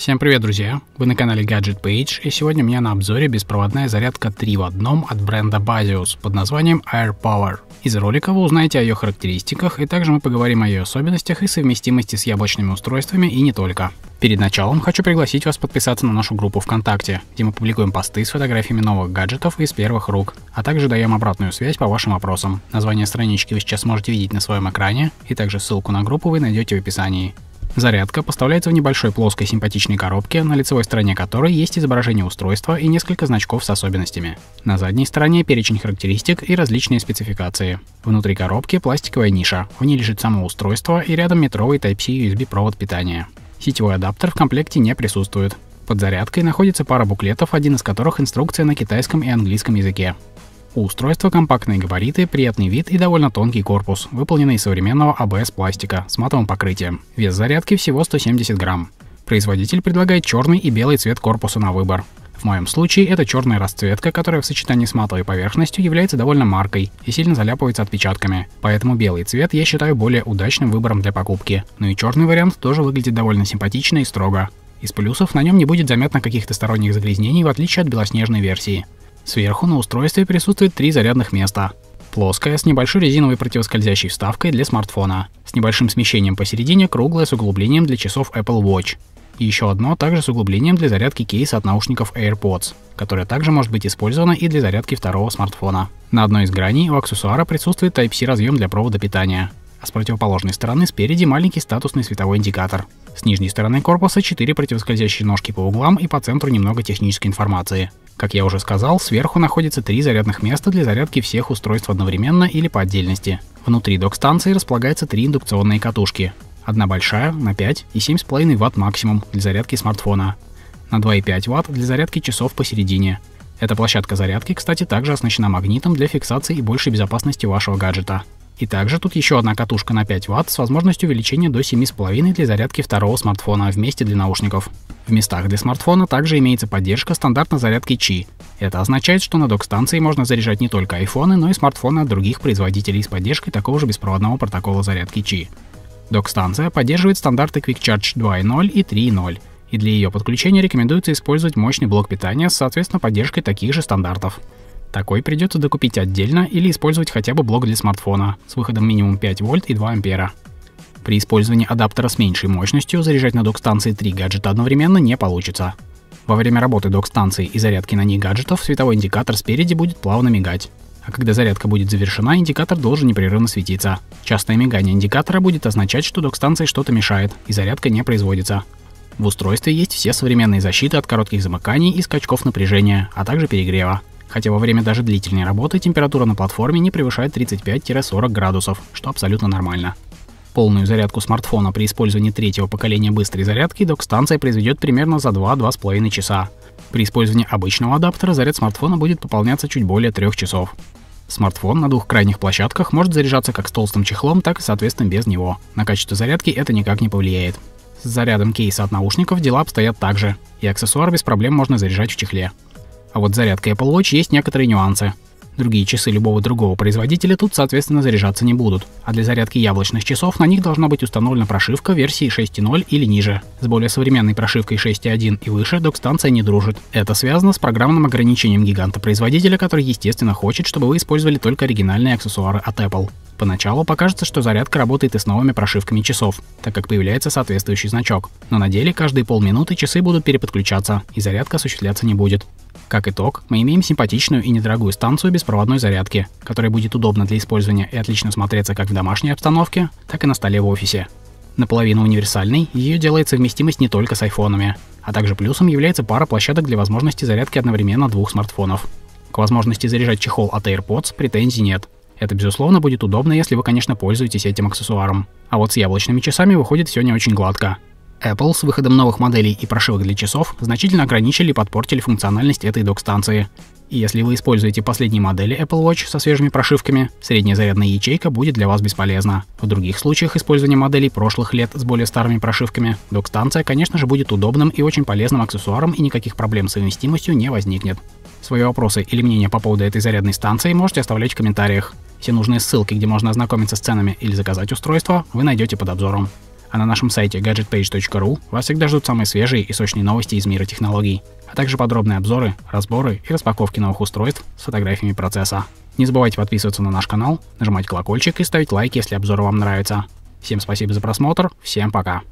Всем привет, друзья! Вы на канале Gadget Page, и сегодня у меня на обзоре беспроводная зарядка 3 в одном от бренда Baseus под названием AirPower. Из ролика вы узнаете о ее характеристиках, и также мы поговорим о ее особенностях и совместимости с яблочными устройствами и не только. Перед началом хочу пригласить вас подписаться на нашу группу ВКонтакте, где мы публикуем посты с фотографиями новых гаджетов из первых рук, а также даем обратную связь по вашим вопросам. Название странички вы сейчас можете видеть на своем экране, и также ссылку на группу вы найдете в описании. Зарядка поставляется в небольшой плоской симпатичной коробке, на лицевой стороне которой есть изображение устройства и несколько значков с особенностями. На задней стороне перечень характеристик и различные спецификации. Внутри коробки пластиковая ниша, в ней лежит само устройство и рядом метровый Type-C USB провод питания. Сетевой адаптер в комплекте не присутствует. Под зарядкой находится пара буклетов, один из которых инструкция на китайском и английском языке. У устройства компактные габариты, приятный вид и довольно тонкий корпус, выполненный из современного ABS пластика с матовым покрытием. Вес зарядки всего 170 грамм. Производитель предлагает черный и белый цвет корпуса на выбор. В моем случае это черная расцветка, которая в сочетании с матовой поверхностью является довольно маркой и сильно заляпывается отпечатками, поэтому белый цвет я считаю более удачным выбором для покупки. Но и черный вариант тоже выглядит довольно симпатично и строго. Из плюсов на нем не будет заметно каких-то сторонних загрязнений, в отличие от белоснежной версии. Сверху на устройстве присутствует 3 зарядных места. Плоская с небольшой резиновой противоскользящей вставкой для смартфона. С небольшим смещением посередине круглая с углублением для часов Apple Watch. И еще одно также с углублением для зарядки кейса от наушников AirPods, которое также может быть использовано и для зарядки второго смартфона. На одной из граней у аксессуара присутствует Type-C разъем для провода питания. А с противоположной стороны спереди маленький статусный световой индикатор. С нижней стороны корпуса 4 противоскользящие ножки по углам и по центру немного технической информации. Как я уже сказал, сверху находится 3 зарядных места для зарядки всех устройств одновременно или по отдельности. Внутри док-станции располагаются 3 индукционные катушки. Одна большая на 5 и 7,5 Вт максимум для зарядки смартфона. На 2,5 Вт для зарядки часов посередине. Эта площадка зарядки, кстати, также оснащена магнитом для фиксации и большей безопасности вашего гаджета. И также тут еще одна катушка на 5 Вт с возможностью увеличения до 7,5 для зарядки второго смартфона в месте для наушников. В местах для смартфона также имеется поддержка стандартной зарядки Qi. Это означает, что на док-станции можно заряжать не только айфоны, но и смартфоны от других производителей с поддержкой такого же беспроводного протокола зарядки Qi. Док-станция поддерживает стандарты Quick Charge 2.0 и 3.0, и для ее подключения рекомендуется использовать мощный блок питания с, соответственно, поддержкой таких же стандартов. Такой придется докупить отдельно или использовать хотя бы блок для смартфона с выходом минимум 5 вольт и 2 ампера. При использовании адаптера с меньшей мощностью заряжать на док-станции 3 гаджета одновременно не получится. Во время работы док-станции и зарядки на ней гаджетов световой индикатор спереди будет плавно мигать. А когда зарядка будет завершена, индикатор должен непрерывно светиться. Частое мигание индикатора будет означать, что док-станции что-то мешает и зарядка не производится. В устройстве есть все современные защиты от коротких замыканий и скачков напряжения, а также перегрева. Хотя во время даже длительной работы температура на платформе не превышает 35-40 градусов, что абсолютно нормально. Полную зарядку смартфона при использовании третьего поколения быстрой зарядки док-станция произведет примерно за 2-2,5 часа. При использовании обычного адаптера заряд смартфона будет пополняться чуть более 3 часов. Смартфон на двух крайних площадках может заряжаться как с толстым чехлом, так и, соответственно, без него. На качество зарядки это никак не повлияет. С зарядом кейса от наушников дела обстоят так же, и аксессуар без проблем можно заряжать в чехле. А вот с зарядкой Apple Watch есть некоторые нюансы. Другие часы любого другого производителя тут, соответственно, заряжаться не будут, а для зарядки яблочных часов на них должна быть установлена прошивка версии 6.0 или ниже. С более современной прошивкой 6.1 и выше док-станция не дружит. Это связано с программным ограничением гиганта-производителя, который, естественно, хочет, чтобы вы использовали только оригинальные аксессуары от Apple. Поначалу покажется, что зарядка работает и с новыми прошивками часов, так как появляется соответствующий значок. Но на деле каждые полминуты часы будут переподключаться, и зарядка осуществляться не будет. Как итог, мы имеем симпатичную и недорогую станцию беспроводной зарядки, которая будет удобна для использования и отлично смотреться как в домашней обстановке, так и на столе в офисе. Наполовину универсальной ее делает совместимость не только с айфонами, а также плюсом является пара площадок для возможности зарядки одновременно двух смартфонов. К возможности заряжать чехол от AirPods претензий нет. Это, безусловно, будет удобно, если вы, конечно, пользуетесь этим аксессуаром. А вот с яблочными часами выходит все не очень гладко. Apple с выходом новых моделей и прошивок для часов значительно ограничили и подпортили функциональность этой док-станции. И если вы используете последние модели Apple Watch со свежими прошивками, средняя зарядная ячейка будет для вас бесполезна. В других случаях использование моделей прошлых лет с более старыми прошивками док-станция, конечно же, будет удобным и очень полезным аксессуаром, и никаких проблем с совместимостью не возникнет. Свои вопросы или мнения по поводу этой зарядной станции можете оставлять в комментариях. Все нужные ссылки, где можно ознакомиться с ценами или заказать устройство, вы найдете под обзором. А на нашем сайте gadgetpage.ru вас всегда ждут самые свежие и сочные новости из мира технологий, а также подробные обзоры, разборы и распаковки новых устройств с фотографиями процесса. Не забывайте подписываться на наш канал, нажимать колокольчик и ставить лайк, если обзоры вам нравятся. Всем спасибо за просмотр, всем пока!